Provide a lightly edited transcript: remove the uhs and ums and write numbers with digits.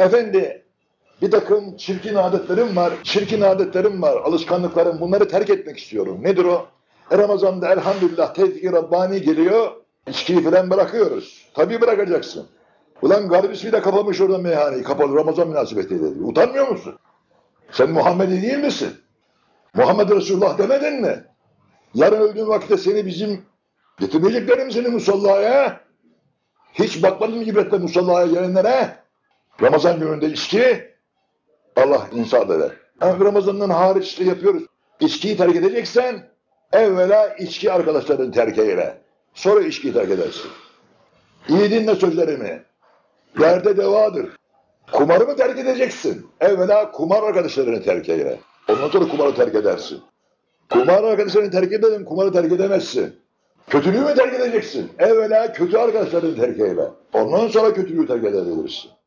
Efendi, bir takım çirkin adetlerim var, alışkanlıklarım, bunları terk etmek istiyorum. Nedir o? Ramazan'da elhamdülillah tevfik-i Rabbani geliyor, içkiyi falan bırakıyoruz. Tabii bırakacaksın. Ulan garip ismiyle kapamış oradan meyhaneyi, kapalı Ramazan münasebetiyle. Utanmıyor musun? Sen Muhammed'i değil misin? Muhammed Resulullah demedin mi? Yarın öldüğün vakitte seni bizim getirmeyeceklerim seni musallaya. Hiç bakmadın mı ibretle musallaya gelenlere? Ramazan gününde içki, Allah insaf eder. Yani Ramazan'dan hariçli yapıyoruz. İçkiyi terk edeceksen evvela içki arkadaşların terk eyle. Sonra içkiyi terk edersin. İyi dinle sözlerimi. Derde devadır. Kumarı mı terk edeceksin? Evvela kumar arkadaşlarını terk eyle. Ondan sonra kumarı terk edersin. Kumar arkadaşlarını terk edemem, kumarı terk edemezsin. Kötülüğü mü terk edeceksin? Evvela kötü arkadaşlarını terk eyle. Ondan sonra kötülüğü terk edebilirsin.